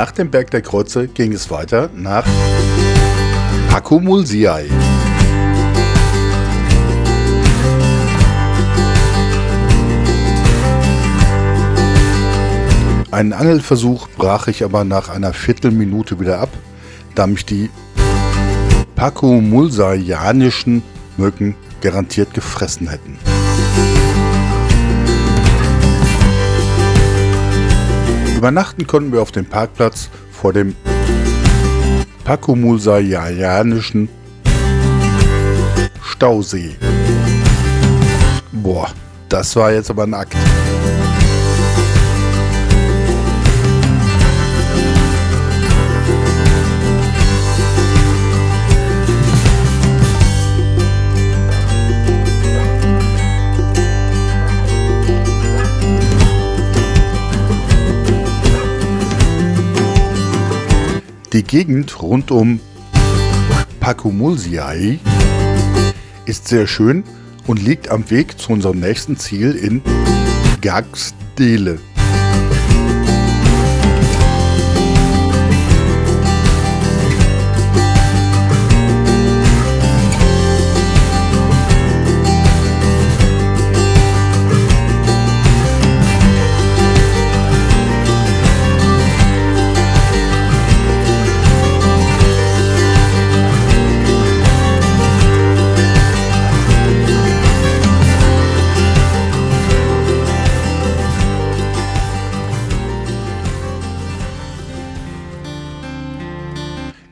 Nach dem Berg der Kreuze ging es weiter nach Pakamušiai. Einen Angelversuch brach ich aber nach einer Viertelminute wieder ab, da mich die pakamušianischen Mücken garantiert gefressen hätten. Übernachten konnten wir auf dem Parkplatz vor dem pakamušianischen Stausee. Boah, das war jetzt aber ein Akt. Die Gegend rund um Pakamušiai ist sehr schön und liegt am Weg zu unserem nächsten Ziel in Gargždai.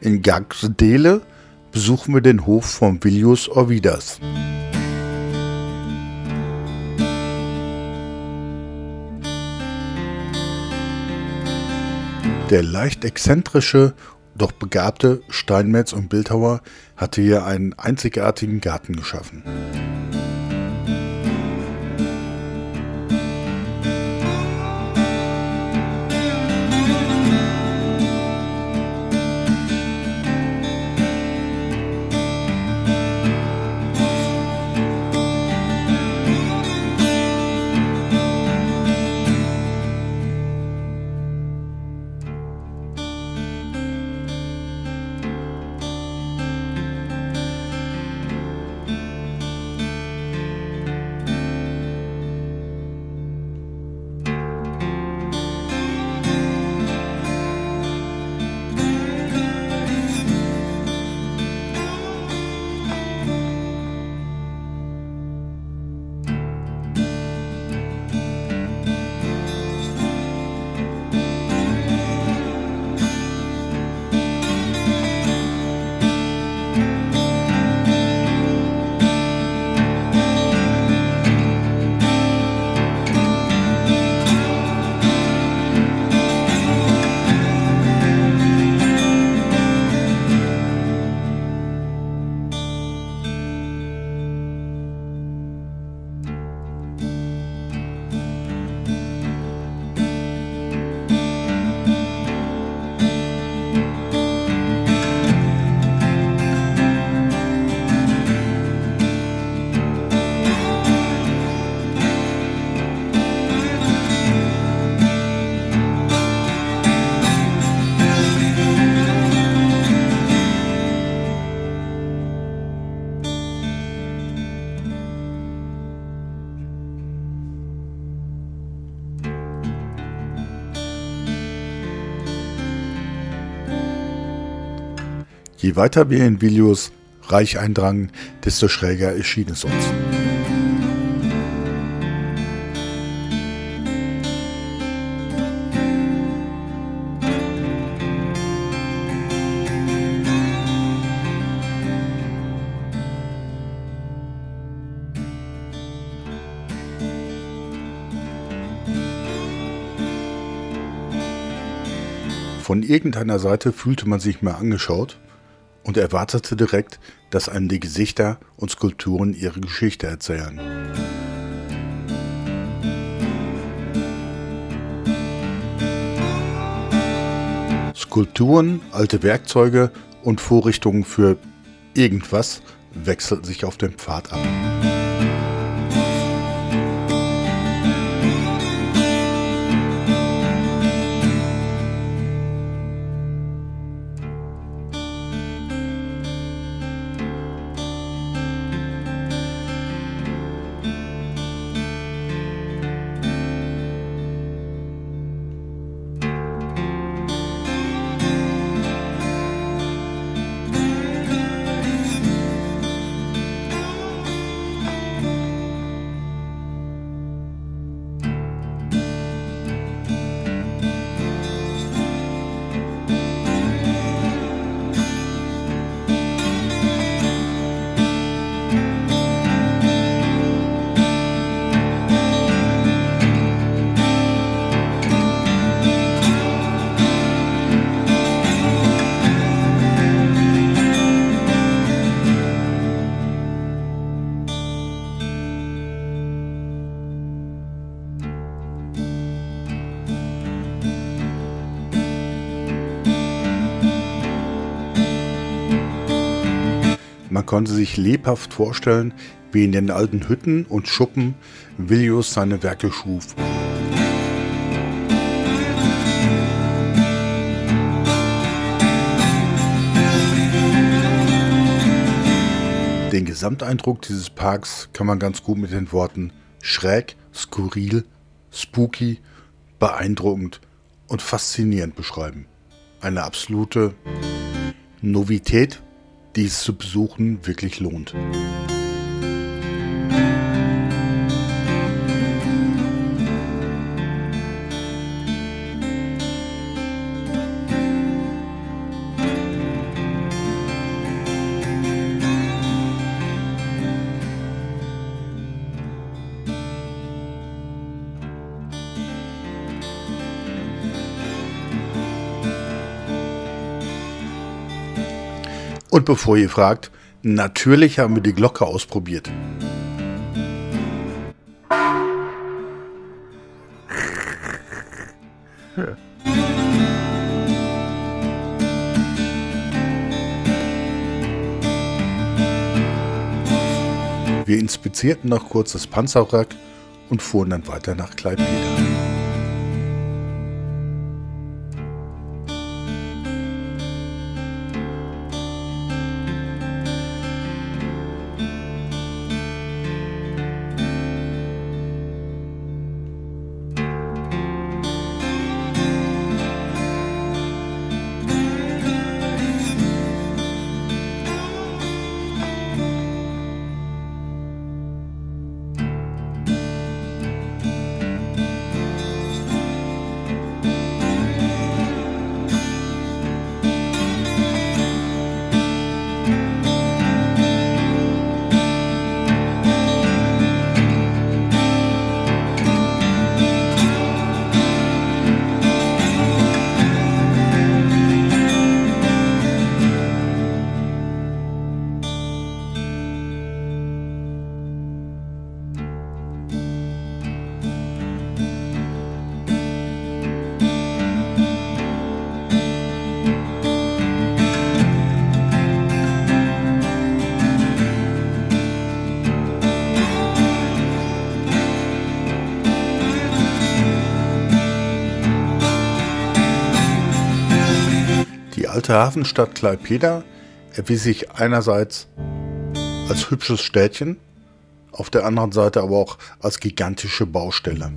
In Gargždai besuchen wir den Hof von Vilius Orvidas. Der leicht exzentrische, doch begabte Steinmetz und Bildhauer hatte hier einen einzigartigen Garten geschaffen. Je weiter wir in Vilius Reich eindrangen, desto schräger erschien es uns. Von irgendeiner Seite fühlte man sich mal angeschaut und erwartete direkt, dass einem die Gesichter und Skulpturen ihre Geschichte erzählen. Skulpturen, alte Werkzeuge und Vorrichtungen für irgendwas wechselten sich auf dem Pfad ab. Man konnte sich lebhaft vorstellen, wie in den alten Hütten und Schuppen Vilius seine Werke schuf. Den Gesamteindruck dieses Parks kann man ganz gut mit den Worten schräg, skurril, spooky, beeindruckend und faszinierend beschreiben. Eine absolute Novität, die es zu besuchen wirklich lohnt. Und bevor ihr fragt, natürlich haben wir die Glocke ausprobiert. Ja. Wir inspizierten noch kurz das Panzerwrack und fuhren dann weiter nach Klaipeda. Die Hafenstadt Klaipeda erwies sich einerseits als hübsches Städtchen, auf der anderen Seite aber auch als gigantische Baustelle.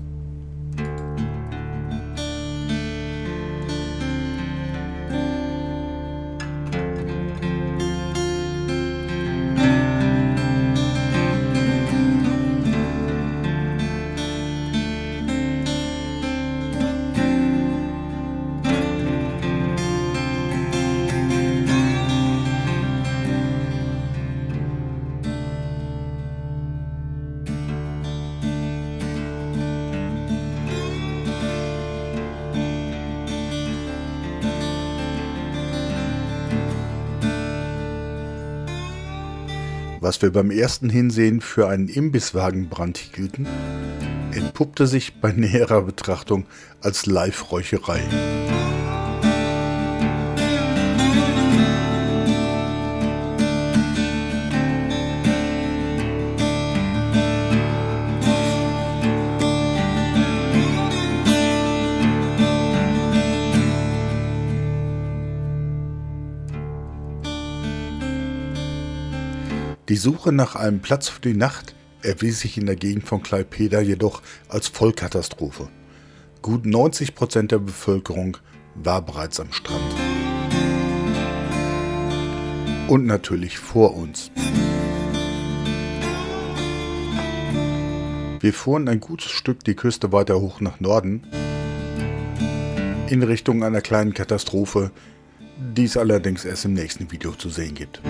Was wir beim ersten Hinsehen für einen Imbisswagenbrand hielten, entpuppte sich bei näherer Betrachtung als Live-Räucherei. Die Suche nach einem Platz für die Nacht erwies sich in der Gegend von Klaipeda jedoch als Vollkatastrophe. Gut 90% der Bevölkerung war bereits am Strand. Und natürlich vor uns. Wir fuhren ein gutes Stück die Küste weiter hoch nach Norden, in Richtung einer kleinen Katastrophe, die es allerdings erst im nächsten Video zu sehen gibt.